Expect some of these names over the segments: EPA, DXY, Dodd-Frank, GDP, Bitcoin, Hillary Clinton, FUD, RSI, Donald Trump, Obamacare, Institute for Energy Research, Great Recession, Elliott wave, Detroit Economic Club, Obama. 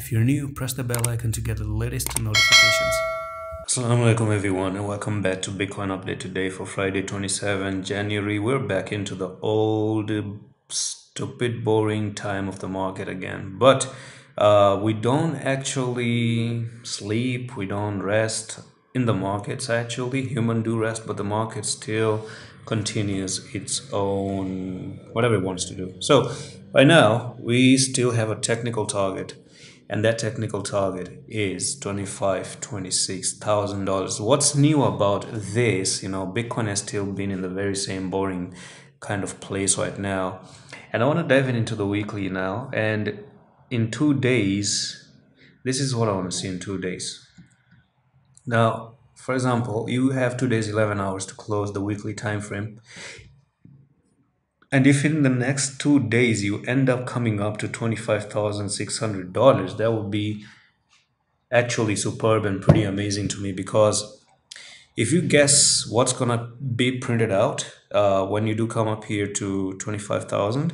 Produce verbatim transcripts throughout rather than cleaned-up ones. If you're new, press the bell icon to get the latest notifications. Assalamu alaikum everyone, and welcome back to Bitcoin update today for Friday twenty-seventh of January. We're back into the old stupid boring time of the market again, but uh, we don't actually sleep, we don't rest in the markets. Actually human do rest, but the market still continues its own whatever it wants to do. So right now we still have a technical target, and that technical target is twenty-five, twenty-six thousand dollars. What's new about this? You know, Bitcoin has still been in the very same boring kind of place right now, and I want to dive in into the weekly now. And in two days, this is what I want to see in two days. Now, for example, you have two days, eleven hours to close the weekly time frame. And if in the next two days you end up coming up to twenty-five thousand six hundred dollars, that would be actually superb and pretty amazing to me, because if you guess what's going to be printed out uh, when you do come up here to twenty-five thousand,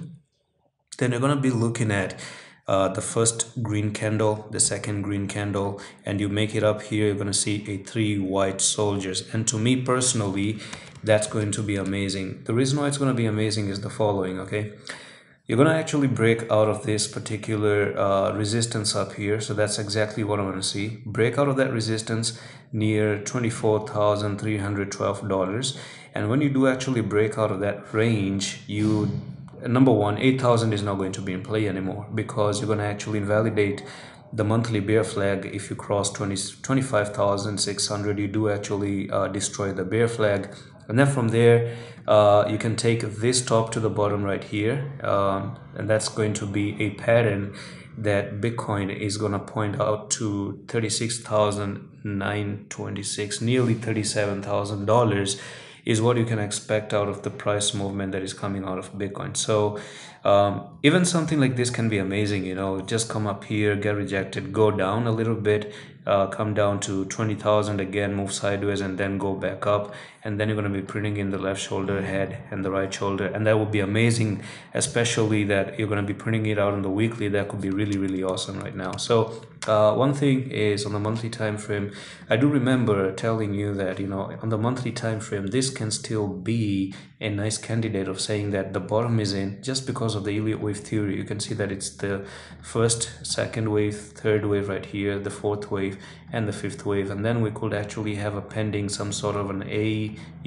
then you're going to be looking at Uh, the first green candle, the second green candle, and you make it up here, you're going to see a three white soldiers. And to me personally, that's going to be amazing. The reason why it's going to be amazing is the following, okay? You're going to actually break out of this particular uh, resistance up here. So that's exactly what I want to see. Break out of that resistance near twenty-four thousand three hundred twelve dollars. And when you do actually break out of that range, you number one, eight thousand is not going to be in play anymore, because you're going to actually invalidate the monthly bear flag. If you cross twenty-five thousand six hundred, you do actually uh, destroy the bear flag. And then from there, uh, you can take this top to the bottom right here. Um, and that's going to be a pattern that Bitcoin is going to point out to thirty-six thousand nine hundred twenty-six dollars, nearly thirty-seven thousand dollars. Is what you can expect out of the price movement that is coming out of Bitcoin. So um, even something like this can be amazing, you know, just come up here, get rejected, go down a little bit, uh, come down to twenty thousand again, move sideways, and then go back up. And then you're going to be printing in the left shoulder head and the right shoulder. And that would be amazing, especially that you're going to be printing it out on the weekly. That could be really, really awesome right now. So uh, one thing is on the monthly time frame, I do remember telling you that, you know, on the monthly time frame, this can still be a nice candidate of saying that the bottom is in, just because of the Elliott wave theory. You can see that it's the first, second wave, third wave right here, the fourth wave, and the fifth wave. And then we could actually have a pending some sort of an A,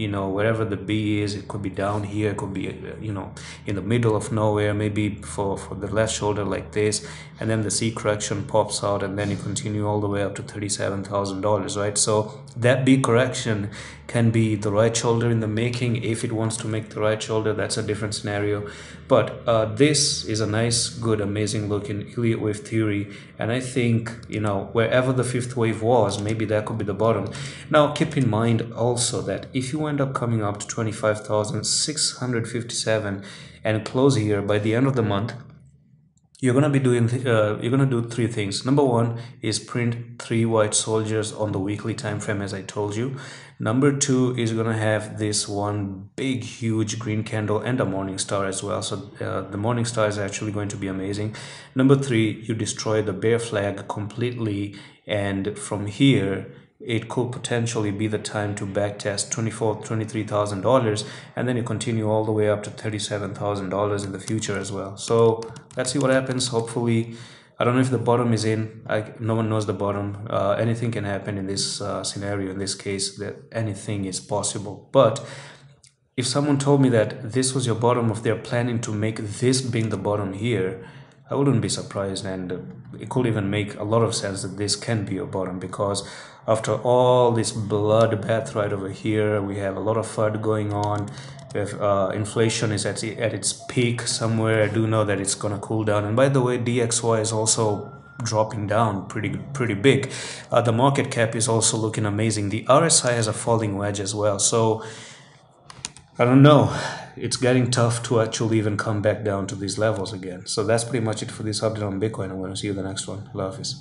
you know, wherever the B is. It could be down here, it could be, you know, in the middle of nowhere, maybe for for the left shoulder like this, and then the C correction pops out, and then you continue all the way up to thirty-seven thousand dollars, right? So that B correction can be the right shoulder in the making. If it wants to make the right shoulder, that's a different scenario. But uh, this is a nice, good, amazing looking Elliott wave theory, and I think, you know, wherever the fifth wave was, maybe that could be the bottom. Now keep in mind also that if you end up coming up to twenty-five thousand six hundred fifty-seven and close here by the end of the month, you're gonna be doing uh, you're gonna do three things. Number one is print three white soldiers on the weekly time frame, as I told you. Number two is gonna have this one big huge green candle and a morning star as well. So uh, the morning star is actually going to be amazing. Number three, you destroy the bear flag completely, and from here it could potentially be the time to back test twenty-four, twenty-three thousand dollars, and then you continue all the way up to thirty-seven thousand dollars in the future as well. So let's see what happens. Hopefully, I don't know if the bottom is in. I, no one knows the bottom. Uh, anything can happen in this uh, scenario. In this case, that anything is possible. But if someone told me that this was your bottom, if they're planning to make this being the bottom here, I wouldn't be surprised, and it could even make a lot of sense that this can be a bottom, because after all this bloodbath right over here, we have a lot of F U D going on. If uh, inflation is at, at its peak somewhere, I do know that it's going to cool down. And by the way, D X Y is also dropping down pretty pretty big. Uh, the market cap is also looking amazing. The R S I has a falling wedge as well. So I don't know. It's getting tough to actually even come back down to these levels again. So that's pretty much it for this update on Bitcoin. I'm going to see you in the next one. Love is.